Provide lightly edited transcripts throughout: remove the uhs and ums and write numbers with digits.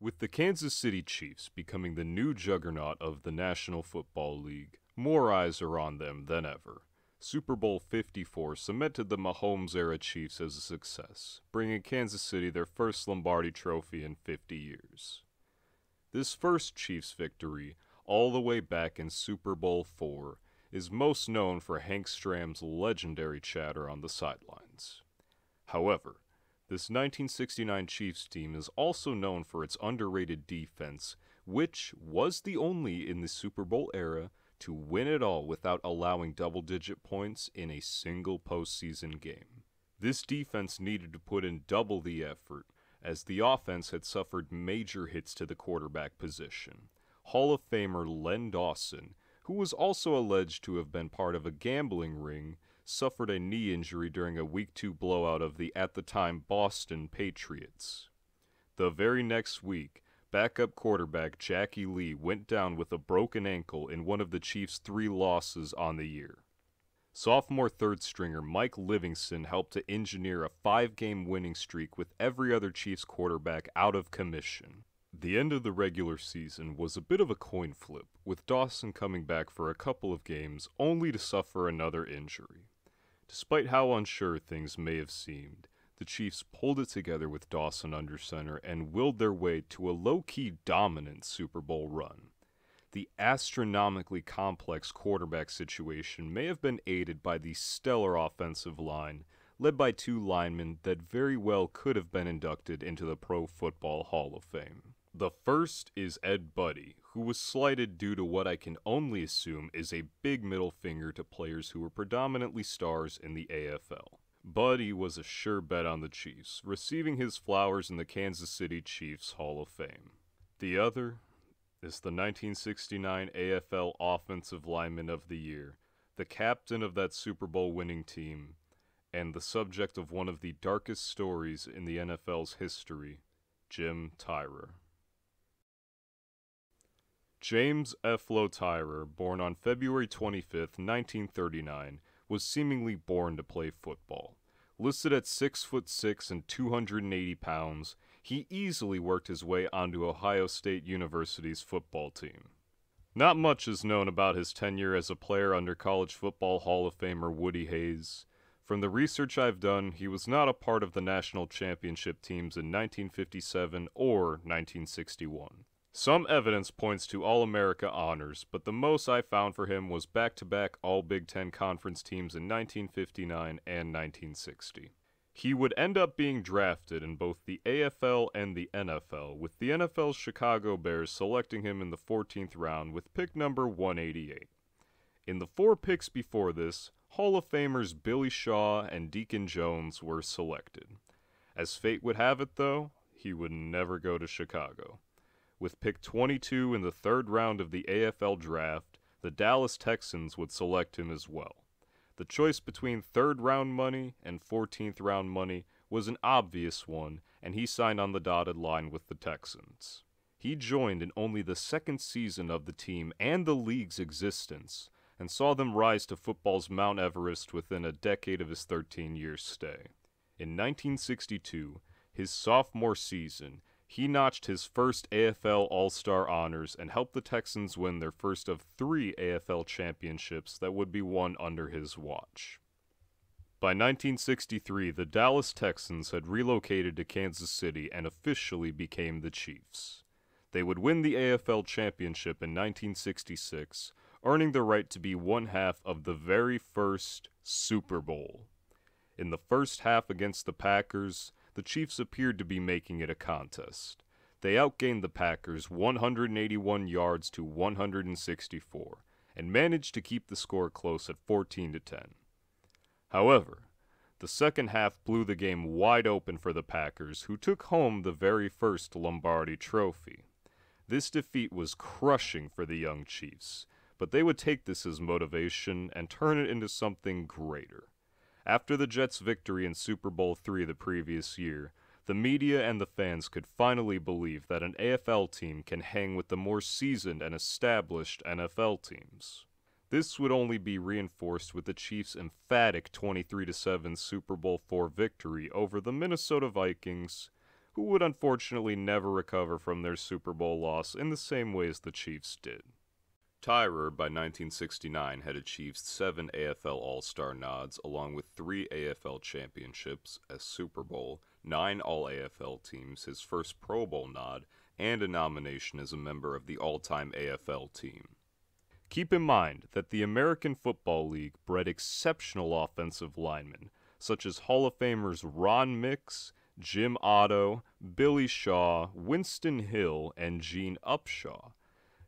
With the Kansas City Chiefs becoming the new juggernaut of the National Football League, more eyes are on them than ever. Super Bowl LIV cemented the Mahomes-era Chiefs as a success, bringing Kansas City their first Lombardi trophy in 50 years. This first Chiefs victory, all the way back in Super Bowl IV, is most known for Hank Stram's legendary chatter on the sidelines. However, this 1969 Chiefs team is also known for its underrated defense, which was the only in the Super Bowl era to win it all without allowing double-digit points in a single postseason game. This defense needed to put in double the effort, as the offense had suffered major hits to the quarterback position. Hall of Famer Len Dawson, who was also alleged to have been part of a gambling ring, suffered a knee injury during a Week 2 blowout of the, at the time, Boston Patriots. The very next week, backup quarterback Jackie Lee went down with a broken ankle in one of the Chiefs' 3 losses on the year. Sophomore third-stringer Mike Livingston helped to engineer a 5-game winning streak with every other Chiefs quarterback out of commission. The end of the regular season was a bit of a coin flip, with Dawson coming back for a couple of games only to suffer another injury. Despite how unsure things may have seemed, the Chiefs pulled it together with Dawson under center and willed their way to a low-key dominant Super Bowl run. The astronomically complex quarterback situation may have been aided by the stellar offensive line, led by 2 linemen that very well could have been inducted into the Pro Football Hall of Fame. The first is Ed Budde, who was slighted due to what I can only assume is a big middle finger to players who were predominantly stars in the AFL. Budde was a sure bet on the Chiefs, receiving his flowers in the Kansas City Chiefs Hall of Fame. The other is the 1969 AFL Offensive Lineman of the Year, the captain of that Super Bowl winning team, and the subject of one of the darkest stories in the NFL's history, Jim Tyrer. James F. Lowe Tyrer, born on February 25, 1939, was seemingly born to play football. Listed at 6'6" and 280 pounds, he easily worked his way onto Ohio State University's football team. Not much is known about his tenure as a player under College Football Hall of Famer Woody Hayes. From the research I've done, he was not a part of the national championship teams in 1957 or 1961. Some evidence points to All-America honors, but the most I found for him was back-to-back All-Big Ten Conference teams in 1959 and 1960. He would end up being drafted in both the AFL and the NFL, with the NFL's Chicago Bears selecting him in the 14th round with pick number 188. In the 4 picks before this, Hall of Famers Billy Shaw and Deacon Jones were selected. As fate would have it, though, he would never go to Chicago. With pick 22 in the 3rd round of the AFL draft, the Dallas Texans would select him as well. The choice between 3rd round money and 14th round money was an obvious one, and he signed on the dotted line with the Texans. He joined in only the 2nd season of the team and the league's existence, and saw them rise to football's Mount Everest within a decade of his 13-year stay. In 1962, his sophomore season, he notched his first AFL All-Star honors and helped the Texans win their first of 3 AFL championships that would be won under his watch. By 1963, the Dallas Texans had relocated to Kansas City and officially became the Chiefs. They would win the AFL championship in 1966, earning the right to be one half of the very first Super Bowl. In the first half against the Packers, the Chiefs appeared to be making it a contest. They outgained the Packers 181 yards to 164, and managed to keep the score close at 14-10. However, the second half blew the game wide open for the Packers, who took home the very first Lombardi trophy. This defeat was crushing for the young Chiefs, but they would take this as motivation and turn it into something greater. After the Jets' victory in Super Bowl III the previous year, the media and the fans could finally believe that an AFL team can hang with the more seasoned and established NFL teams. This would only be reinforced with the Chiefs' emphatic 23-7 Super Bowl IV victory over the Minnesota Vikings, who would unfortunately never recover from their Super Bowl loss in the same way as the Chiefs did. Tyrer, by 1969, had achieved 7 AFL All-Star nods along with 3 AFL championships, a Super Bowl, 9 All-AFL teams, his first Pro Bowl nod, and a nomination as a member of the all-time AFL team. Keep in mind that the American Football League bred exceptional offensive linemen, such as Hall of Famers Ron Mix, Jim Otto, Billy Shaw, Winston Hill, and Gene Upshaw.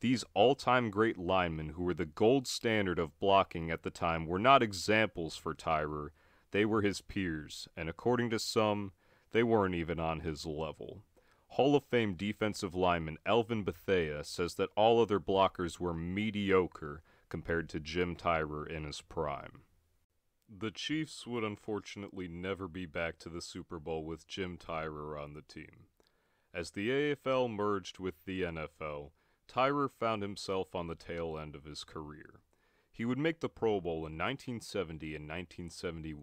These all-time great linemen who were the gold standard of blocking at the time were not examples for Tyrer, they were his peers, and according to some, they weren't even on his level. Hall of Fame defensive lineman Elvin Bethea says that all other blockers were mediocre compared to Jim Tyrer in his prime. The Chiefs would unfortunately never be back to the Super Bowl with Jim Tyrer on the team. As the AFL merged with the NFL, Tyrer found himself on the tail end of his career. He would make the Pro Bowl in 1970 and 1971.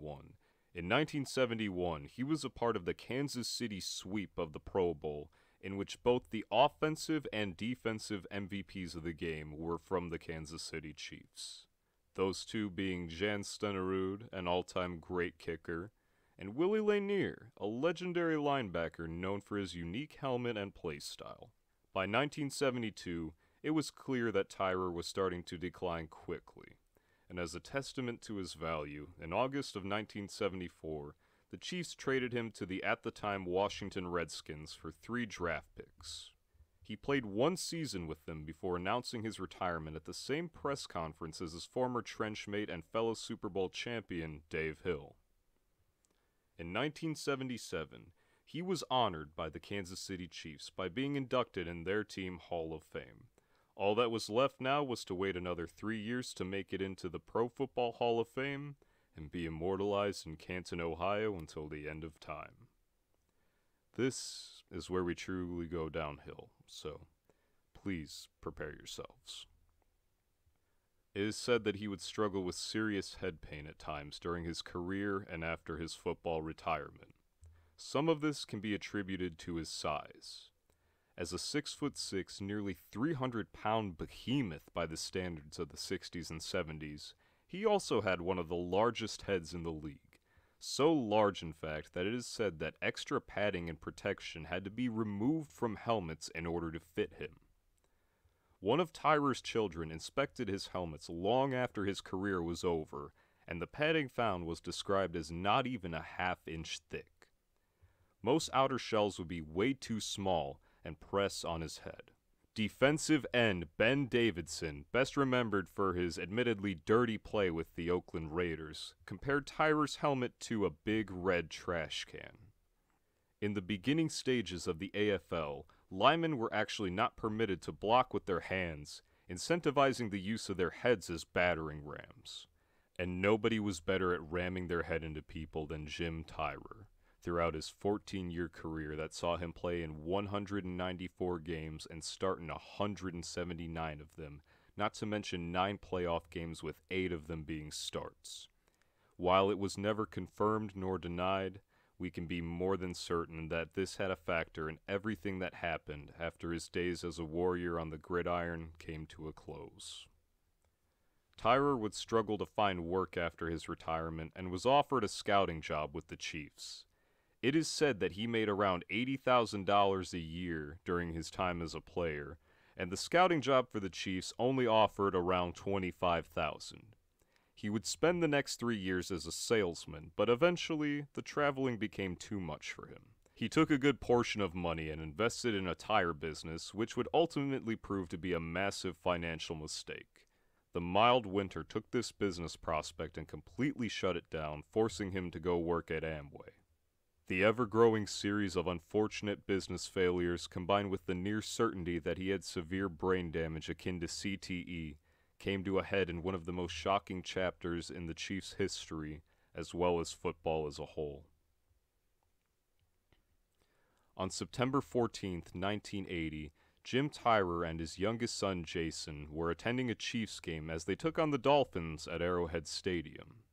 In 1971, he was a part of the Kansas City sweep of the Pro Bowl, in which both the offensive and defensive MVPs of the game were from the Kansas City Chiefs. Those two being Jan Stenerud, an all-time great kicker, and Willie Lanier, a legendary linebacker known for his unique helmet and play style. By 1972, it was clear that Tyrer was starting to decline quickly, and as a testament to his value, in August of 1974, the Chiefs traded him to the at-the-time Washington Redskins for 3 draft picks. He played 1 season with them before announcing his retirement at the same press conference as his former trenchmate and fellow Super Bowl champion, Dave Hill. In 1977, he was honored by the Kansas City Chiefs by being inducted in their team Hall of Fame. All that was left now was to wait another 3 years to make it into the Pro Football Hall of Fame and be immortalized in Canton, Ohio until the end of time. This is where we truly go downhill, so please prepare yourselves. It is said that he would struggle with serious head pain at times during his career and after his football retirement. Some of this can be attributed to his size. As a 6'6", nearly 300-pound behemoth by the standards of the 60s and 70s, he also had one of the largest heads in the league. So large, in fact, that it is said that extra padding and protection had to be removed from helmets in order to fit him. One of Tyrer's children inspected his helmets long after his career was over, and the padding found was described as not even a half-inch thick. Most outer shells would be way too small and press on his head. Defensive end Ben Davidson, best remembered for his admittedly dirty play with the Oakland Raiders, compared Tyrer's helmet to a big red trash can. In the beginning stages of the AFL, linemen were actually not permitted to block with their hands, incentivizing the use of their heads as battering rams. And nobody was better at ramming their head into people than Jim Tyrer. Throughout his 14-year career that saw him play in 194 games and start in 179 of them, not to mention 9 playoff games with 8 of them being starts. While it was never confirmed nor denied, we can be more than certain that this had a factor in everything that happened after his days as a warrior on the gridiron came to a close. Tyrer would struggle to find work after his retirement and was offered a scouting job with the Chiefs. It is said that he made around $80,000 a year during his time as a player, and the scouting job for the Chiefs only offered around $25,000. He would spend the next 3 years as a salesman, but eventually the traveling became too much for him. He took a good portion of money and invested in a tire business, which would ultimately prove to be a massive financial mistake. The mild winter took this business prospect and completely shut it down, forcing him to go work at Amway. The ever-growing series of unfortunate business failures, combined with the near certainty that he had severe brain damage akin to CTE, came to a head in one of the most shocking chapters in the Chiefs' history, as well as football as a whole. On September 14, 1980, Jim Tyrer and his youngest son Jason were attending a Chiefs game as they took on the Dolphins at Arrowhead Stadium.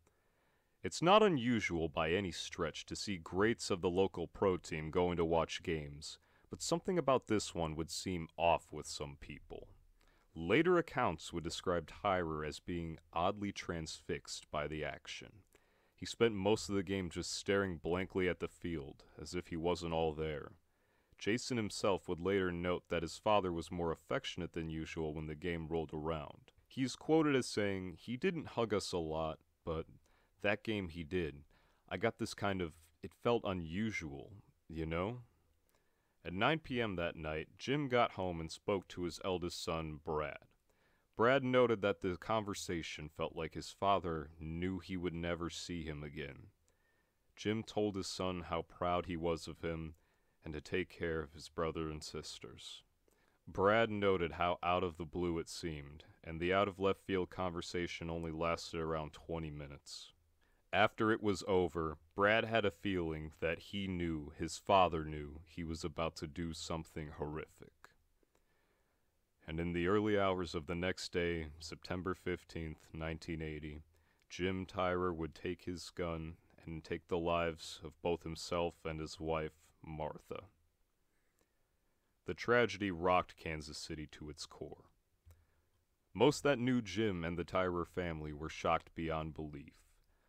It's not unusual by any stretch to see greats of the local pro team going to watch games, but something about this one would seem off with some people. Later accounts would describe Tyrer as being oddly transfixed by the action. He spent most of the game just staring blankly at the field, as if he wasn't all there. Jason himself would later note that his father was more affectionate than usual when the game rolled around. He's quoted as saying, "He didn't hug us a lot, but that game he did. I got this kind of, it felt unusual, you know?" At 9 p.m. that night, Jim got home and spoke to his eldest son, Brad. Brad noted that the conversation felt like his father knew he would never see him again. Jim told his son how proud he was of him and to take care of his brother and sisters. Brad noted how out of the blue it seemed, and the out-of-left-field conversation only lasted around 20 minutes. After it was over, Brad had a feeling that he knew, his father knew, he was about to do something horrific. And in the early hours of the next day, September 15th, 1980, Jim Tyrer would take his gun and take the lives of both himself and his wife, Martha. The tragedy rocked Kansas City to its core. Most that knew Jim and the Tyrer family were shocked beyond belief.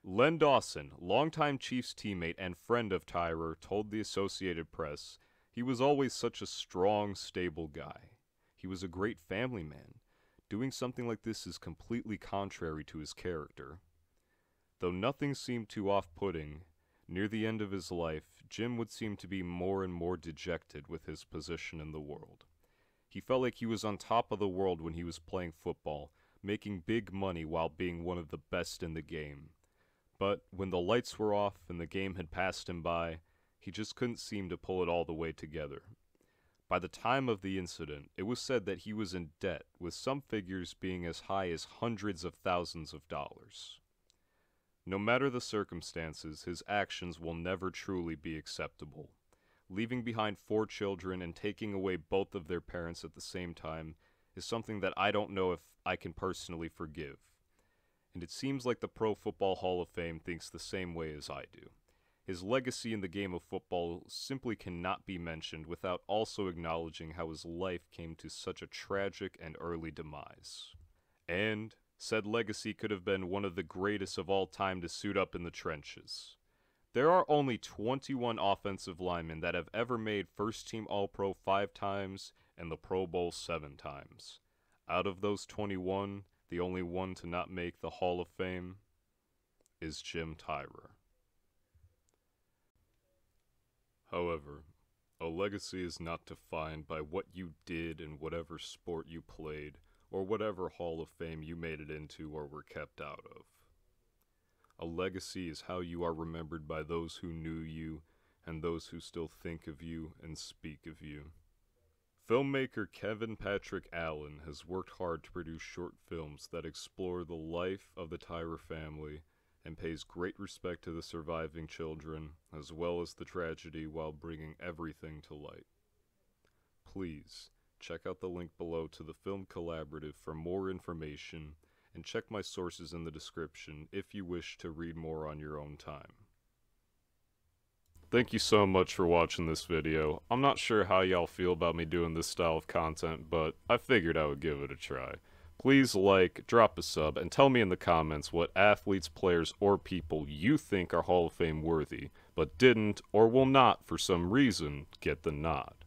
Len Dawson, longtime Chiefs teammate and friend of Tyrer, told the Associated Press, "He was always such a strong, stable guy. He was a great family man. Doing something like this is completely contrary to his character." Though nothing seemed too off-putting, near the end of his life, Jim would seem to be more and more dejected with his position in the world. He felt like he was on top of the world when he was playing football, making big money while being one of the best in the game. But when the lights were off and the game had passed him by, he just couldn't seem to pull it all the way together. By the time of the incident, it was said that he was in debt, with some figures being as high as hundreds of thousands of dollars. No matter the circumstances, his actions will never truly be acceptable. Leaving behind 4 children and taking away both of their parents at the same time is something that I don't know if I can personally forgive. And it seems like the Pro Football Hall of Fame thinks the same way as I do. His legacy in the game of football simply cannot be mentioned without also acknowledging how his life came to such a tragic and early demise. And said legacy could have been one of the greatest of all time to suit up in the trenches. There are only 21 offensive linemen that have ever made first-team All-Pro 5 times and the Pro Bowl 7 times. Out of those 21, the only one to not make the Hall of Fame is Jim Tyrer. However, a legacy is not defined by what you did in whatever sport you played, or whatever Hall of Fame you made it into or were kept out of. A legacy is how you are remembered by those who knew you, and those who still think of you and speak of you. Filmmaker Kevin Patrick Allen has worked hard to produce short films that explore the life of the Tyrer family, and pays great respect to the surviving children, as well as the tragedy, while bringing everything to light. Please, check out the link below to the Film Collaborative for more information, and check my sources in the description if you wish to read more on your own time. Thank you so much for watching this video. I'm not sure how y'all feel about me doing this style of content, but I figured I would give it a try. Please like, drop a sub, and tell me in the comments what athletes, players, or people you think are Hall of Fame worthy, but didn't, or will not for some reason, get the nod.